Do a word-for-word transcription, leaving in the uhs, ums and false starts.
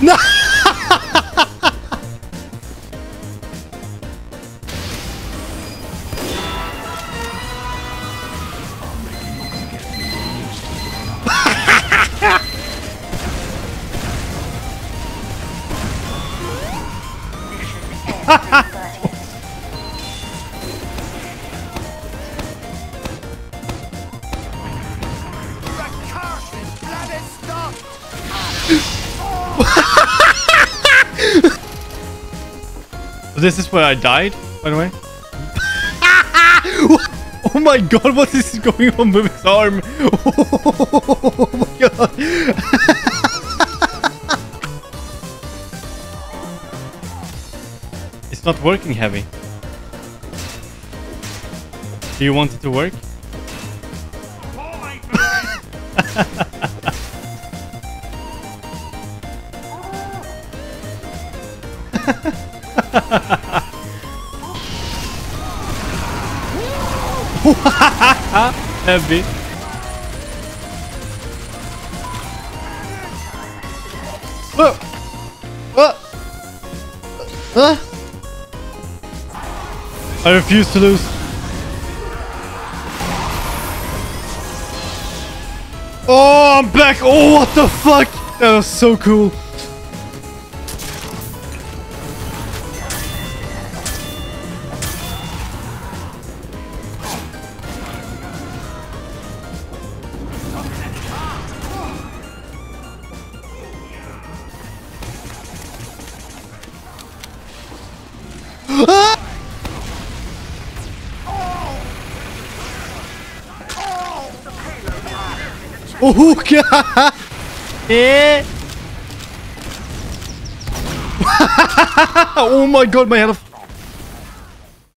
No! This is where I died, by the way. Oh my god, what is going on with his arm? Oh my god. It's not working, Heavy. Do you want it to work? Heavy. What? What? Huh? I refuse to lose. Oh, I'm back. Oh, what the fuck? That was so cool. Oh god! Eh? Oh my god, my health!